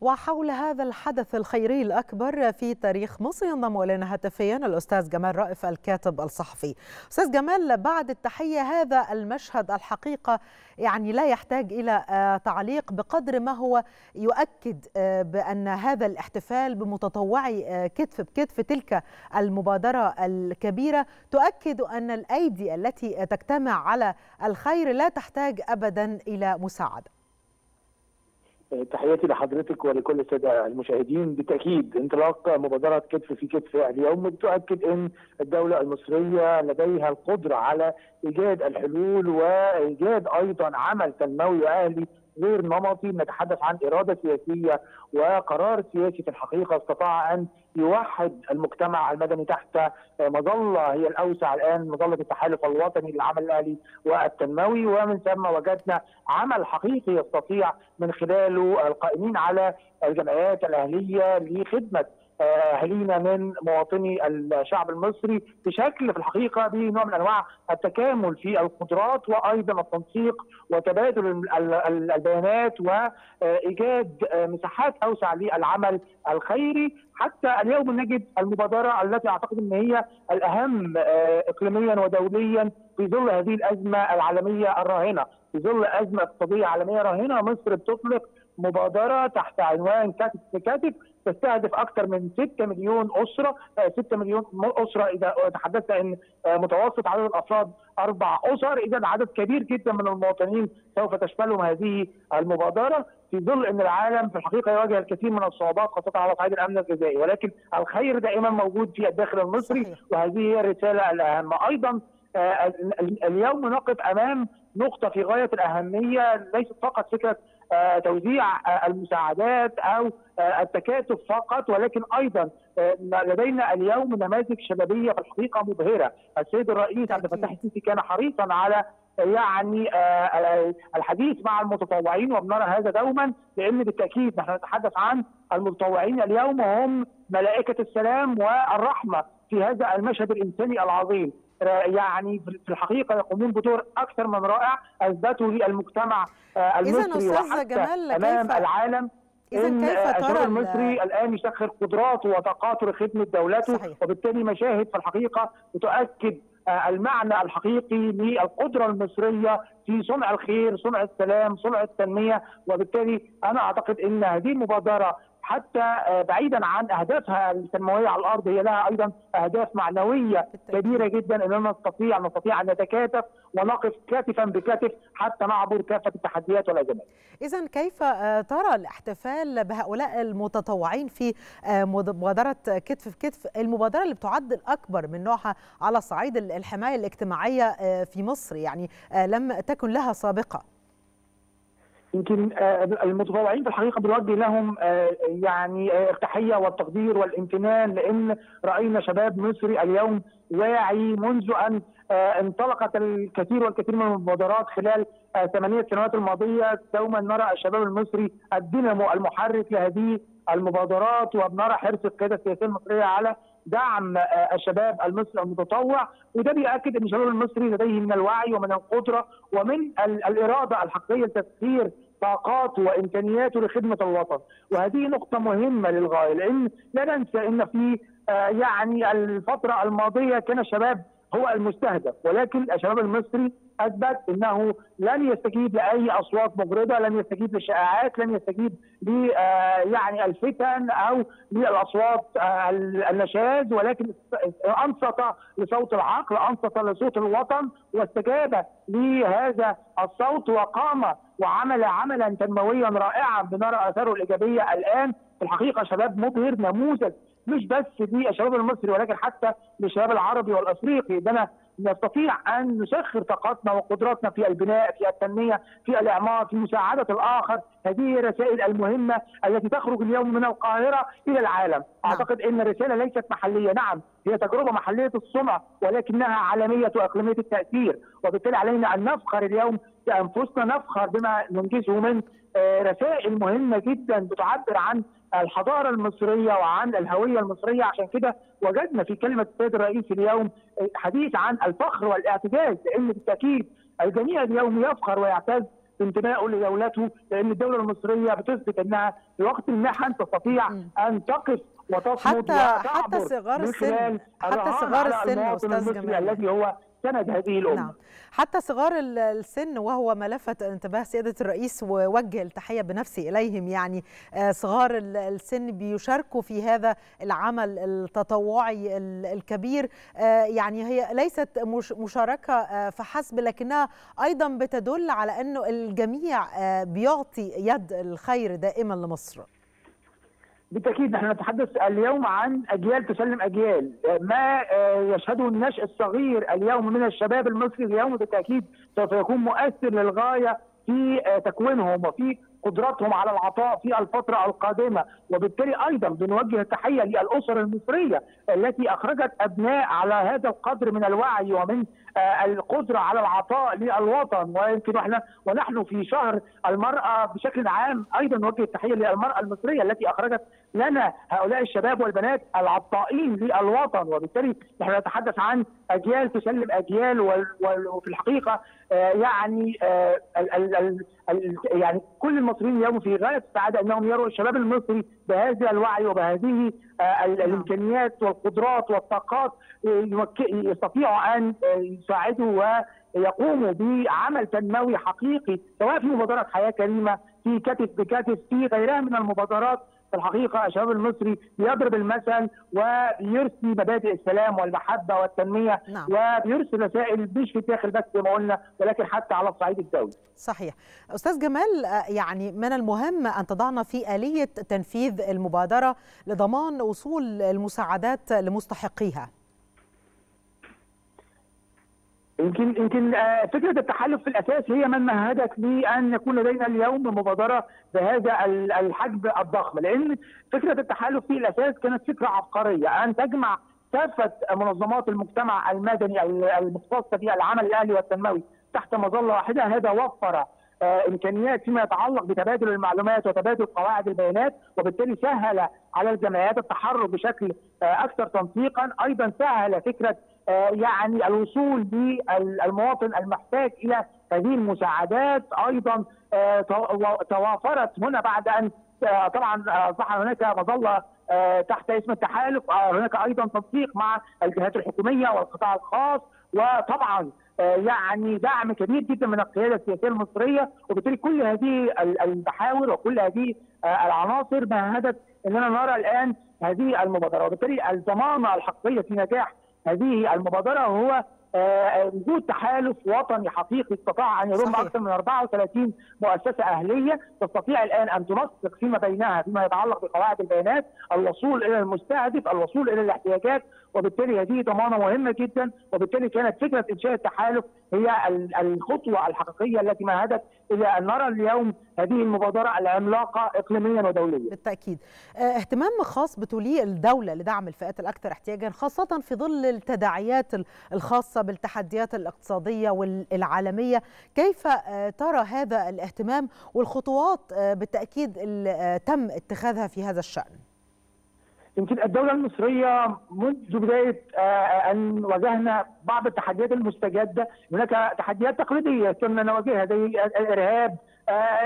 وحول هذا الحدث الخيري الأكبر في تاريخ مصر ينضم إلينا هاتفيا الأستاذ جمال رائف الكاتب الصحفي. أستاذ جمال، بعد التحية، هذا المشهد الحقيقة يعني لا يحتاج إلى تعليق بقدر ما هو يؤكد بأن هذا الاحتفال بمتطوعي كتف بكتف تلك المبادرة الكبيرة تؤكد أن الأيدي التي تجتمع على الخير لا تحتاج أبدا إلى مساعدة. تحياتي لحضرتك ولكل الساده المشاهدين. بالتاكيد انطلاق مبادره كتف في كتف اليوم بتؤكد ان الدوله المصريه لديها القدره على ايجاد الحلول وايجاد ايضا عمل تنموي اهلي غير نمطي. نتحدث عن اراده سياسيه وقرار سياسي في الحقيقه استطاع ان يوحد المجتمع المدني تحت مظله هي الاوسع الان، مظله التحالف الوطني للعمل الاهلي والتنموي، ومن ثم وجدنا عمل حقيقي يستطيع من خلاله القائمين على الجمعيات الاهليه لخدمه اهالينا من مواطني الشعب المصري بشكل في الحقيقه بنوع من انواع التكامل في القدرات وايضا التنسيق وتبادل البيانات وايجاد مساحات اوسع للعمل الخيري. حتى اليوم نجد المبادره التي اعتقد ان هي الاهم اقليميا ودوليا في ظل هذه الازمه العالميه الراهنه، في ظل ازمه اقتصاديه عالميه راهنه، مصر بتطلق مبادره تحت عنوان كتف بكتف تستهدف اكثر من 6 مليون اسره، 6 مليون اسره اذا تحدثنا ان متوسط عدد الافراد 4 أسر، اذا عدد كبير جدا من المواطنين سوف تشملهم هذه المبادره، في ظل ان العالم في الحقيقه يواجه الكثير من الصعوبات خاصه على صعيد الامن الغذائي، ولكن الخير دائما موجود في الداخل المصري وهذه هي الرساله الاهم. ايضا اليوم نقف امام نقطه في غايه الاهميه، ليست فقط فكره توزيع المساعدات أو التكاتف فقط، ولكن أيضا لدينا اليوم نماذج شبابية في الحقيقة مبهرة. السيد الرئيس عبد الفتاح السيسي كان حريصا على يعني الحديث مع المتطوعين، وبنرى هذا دوما، لأن بالتأكيد نحن نتحدث عن المتطوعين اليوم هم ملائكة السلام والرحمة في هذا المشهد الإنساني العظيم. يعني في الحقيقه يقومون بدور اكثر من رائع اثبته للمجتمع المصري وحتى امام العالم. إذا كيف ترى المصري الان يسخر قدراته وطاقاته لخدمه دولته؟ صحيح. وبالتالي مشاهد في الحقيقه بتؤكد المعنى الحقيقي للقدره المصريه في صنع الخير، صنع السلام، صنع التنميه، وبالتالي انا اعتقد ان هذه المبادره حتى بعيدا عن اهدافها التنمويه على الارض هي لها ايضا اهداف معنويه كبيره جدا، اننا نستطيع ان نتكاتف ونقف كتفا بكتف حتى نعبر كافه التحديات والازمات. اذا كيف ترى الاحتفال بهؤلاء المتطوعين في مبادره كتف بكتف، المبادره اللي بتعد الاكبر من نوعها على صعيد الحمايه الاجتماعيه في مصر، يعني لم تكن لها سابقه؟ يمكن المتطوعين في الحقيقه بنوجه لهم يعني التحيه والتقدير والامتنان، لان راينا شباب مصري اليوم واعي منذ ان انطلقت الكثير من المبادرات خلال 8 سنوات الماضيه. دوما نرى الشباب المصري الدينامو المحرك لهذه المبادرات، وبنرى حرص القياده السياسيه المصريه على دعم الشباب المصري المتطوع، وده بيأكد ان الشباب المصري لديه من الوعي ومن القدره ومن الاراده الحقيقيه لتسخير طاقاته وامكانياته لخدمه الوطن، وهذه نقطه مهمه للغايه، لان لا ننسى ان في يعني الفتره الماضيه كان الشباب هو المستهدف، ولكن الشباب المصري اثبت انه لن يستجيب لاي اصوات مغرضه، لن يستجيب للشائعات، لن يستجيب ل يعني الفتن او للاصوات النشاز، ولكن انصت لصوت العقل، انصت لصوت الوطن، واستجاب لهذا الصوت وقام وعمل عملا تنمويا رائعا بنرى اثاره الايجابيه الان. في الحقيقه شباب مبهر، نموذج مش بس للشباب المصري ولكن حتى للشباب العربي والافريقي. ده نستطيع ان نسخر طاقتنا وقدراتنا في البناء، في التنميه، في الاعمار، في مساعده الاخر. هذه الرسائل المهمه التي تخرج اليوم من القاهره الى العالم. اعتقد ان الرساله ليست محليه، نعم هي تجربه محليه الصنع ولكنها عالميه واقليميه التاثير، وبالتالي علينا ان نفخر اليوم بانفسنا، نفخر بما ننجزه من رسائل مهمه جدا بتعبر عن الحضاره المصريه وعن الهويه المصريه. عشان كده وجدنا في كلمه السيد الرئيس اليوم حديث عن الفخر والاعتزاز، لان بالتاكيد الجميع اليوم يفخر ويعتز بانتمائه لدولته، لان الدوله المصريه بتثبت انها في وقت المحن تستطيع ان تقف وتصمد حتى صغار السن، استاذ جمال الذي هو سند هذه الامه. نعم. حتى صغار السن، وهو ما لفت انتباه سياده الرئيس ووجه التحيه بنفسي اليهم، يعني صغار السن بيشاركوا في هذا العمل التطوعي الكبير، يعني هي ليست مشاركه فحسب لكنها ايضا بتدل على انه الجميع بيعطي يد الخير دائما لمصر. بالتأكيد نحن نتحدث اليوم عن أجيال تسلم أجيال، ما يشهده النشء الصغير اليوم من الشباب المصري اليوم بالتأكيد سوف يكون مؤثر للغاية في تكوينهم وفي قدراتهم على العطاء في الفترة القادمة. وبالتالي أيضا بنوجه التحية للأسر المصرية التي أخرجت أبناء على هذا القدر من الوعي ومن القدرة على العطاء للوطن. ويمكن احنا ونحن في شهر المرأة بشكل عام أيضا نوجه التحية للمرأة المصرية التي أخرجت لنا هؤلاء الشباب والبنات العطائين للوطن. وبالتالي نحن نتحدث عن أجيال تسلم أجيال، وفي الحقيقة يعني كل المصريين اليوم في غاية السعادة أنهم يروا الشباب المصري بهذا الوعي وبهذه الإمكانيات والقدرات والطاقات يستطيعوا أن يساعدوا ويقوموا بعمل تنموي حقيقي، سواء في مبادرة حياة كريمة، في كتف بكتف، في غيرها من المبادرات. في الحقيقة الشباب المصري بيضرب المثل وبيرسي مبادئ السلام والمحبة والتنمية. نعم. وبيرسي رسائل مش في الداخل بس زي ما قلنا، ولكن حتى على الصعيد الدولي. صحيح. أستاذ جمال، يعني من المهم أن تضعنا في آلية تنفيذ المبادرة لضمان وصول المساعدات لمستحقيها. يمكن فكرة التحالف في الأساس هي من مهدت لأن يكون لدينا اليوم مبادرة بهذا الحجم الضخم، لأن فكرة التحالف في الأساس كانت فكرة عبقرية أن تجمع كافة منظمات المجتمع المدني المختصة بالعمل الأهلي والتنموي تحت مظلة واحدة. هذا وفر إمكانيات فيما يتعلق بتبادل المعلومات وتبادل قواعد البيانات، وبالتالي سهل على الجمعيات التحرك بشكل أكثر تنسيقا. أيضا سهل فكرة يعني الوصول للمواطن المحتاج إلى هذه المساعدات. أيضا توافرت هنا بعد أن طبعا أصبح هناك مظلة تحت اسم التحالف، هناك أيضا تنسيق مع الجهات الحكومية والقطاع الخاص، وطبعا يعني دعم كبير جدا من القيادة السياسية المصرية. وبالتالي كل هذه المحاور وكل هذه العناصر مهدت أننا نرى الآن هذه المبادرة. وبالتالي الضمانة الحقيقية في نجاح هذه المبادرة هو وجود تحالف وطني حقيقي استطاع ان يضم اكثر من 34 مؤسسه اهليه تستطيع الان ان تنسق فيما بينها فيما يتعلق بقواعد البيانات، الوصول الى المستهدف، الوصول الى الاحتياجات. وبالتالي هذه ضمانه مهمه جدا، وبالتالي كانت فكره انشاء التحالف هي الخطوه الحقيقيه التي مهدت الى ان نرى اليوم هذه المبادره العملاقه اقليميا ودوليا. بالتاكيد اهتمام خاص بتوليه الدوله لدعم الفئات الاكثر احتياجا، خاصه في ظل التداعيات الخاصه بالتحديات الاقتصادية والعالمية. كيف ترى هذا الاهتمام والخطوات بالتأكيد اللي تم اتخاذها في هذا الشأن؟ يمكن الدولة المصرية منذ بداية أن واجهنا بعض التحديات المستجدة، هناك تحديات تقليدية كنا نواجهها زي الإرهاب،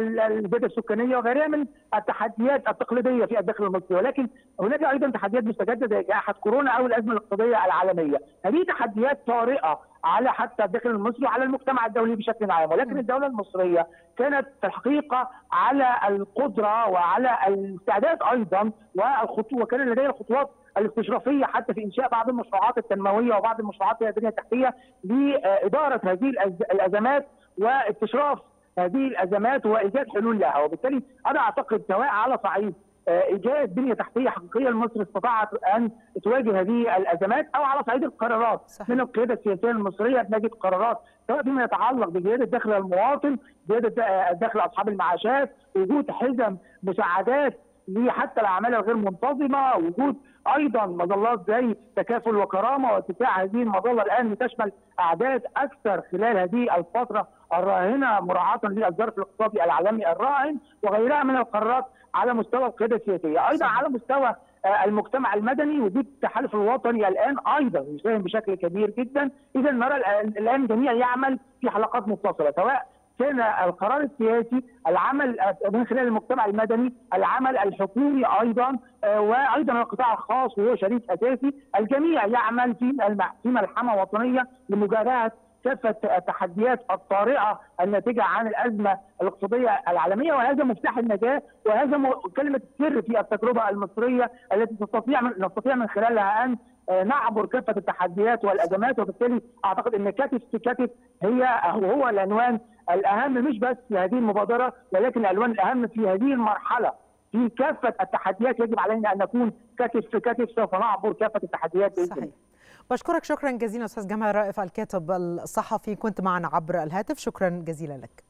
الزيادة السكانية وغيرها من التحديات التقليدية في الداخل المصري، ولكن هناك أيضا تحديات مستجدة زي جائحة كورونا أو الأزمة الاقتصادية العالمية. هذه تحديات طارئة على حتى الداخل المصري وعلى المجتمع الدولي بشكل عام، ولكن الدولة المصرية كانت في الحقيقة على القدرة وعلى الاستعداد أيضا والخطوة، وكان لديها الخطوات الاستشرافية حتى في إنشاء بعض المشروعات التنموية وبعض المشروعات البنية التحتية لإدارة هذه الأزمات واستشراف هذه الأزمات وإيجاد حلول لها. وبالتالي أنا أعتقد سواء على صعيد إيجاد بنية تحتية حقيقية لمصر استطاعت أن تواجه هذه الأزمات، أو على صعيد القرارات. صحيح. من القيادة السياسية المصرية بنجد قرارات سواء فيما يتعلق بزيادة دخل المواطن، زيادة دخل أصحاب المعاشات، وجود حزم مساعدات لحتى الأعمال الغير منتظمة، وجود أيضا مظلات زي تكافل وكرامة، واتساع هذه المظلة الآن لتشمل أعداد أكثر خلال هذه الفترة الراهنة مراعاة للظرف الاقتصادي العالمي الراهن، وغيرها من القرارات على مستوى القيادة السياسية. أيضا على مستوى المجتمع المدني وجود التحالف الوطني الآن أيضا يساهم بشكل كبير جدا. إذا نرى الآن الجميع يعمل في حلقات متصلة، سواء سنة القرار السياسي، العمل من خلال المجتمع المدني، العمل الحكومي أيضا، وأيضا القطاع الخاص وهو شريك أساسي. الجميع يعمل في ملحمة وطنية لمجابهة كافة التحديات الطارئة الناتجة عن الأزمة الاقتصادية العالمية، وهذا مفتاح النجاة، وهذا كلمة السر في التجربة المصرية التي نستطيع من خلالها أن نعبر كافة التحديات والأزمات. وبالتالي أعتقد أن كتف في كتف هو العنوان الأهم، مش بس لهذه المبادرة ولكن العنوان الأهم في هذه المرحلة. في كافة التحديات يجب علينا أن نكون كتف في كتف، سوف نعبر كافة التحديات بإذن الله. بشكرك شكرا جزيلا أستاذ جمال رائف الكاتب الصحفي، كنت معنا عبر الهاتف، شكرا جزيلا لك.